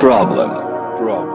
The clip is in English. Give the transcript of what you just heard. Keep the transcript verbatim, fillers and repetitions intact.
Problem. Problem.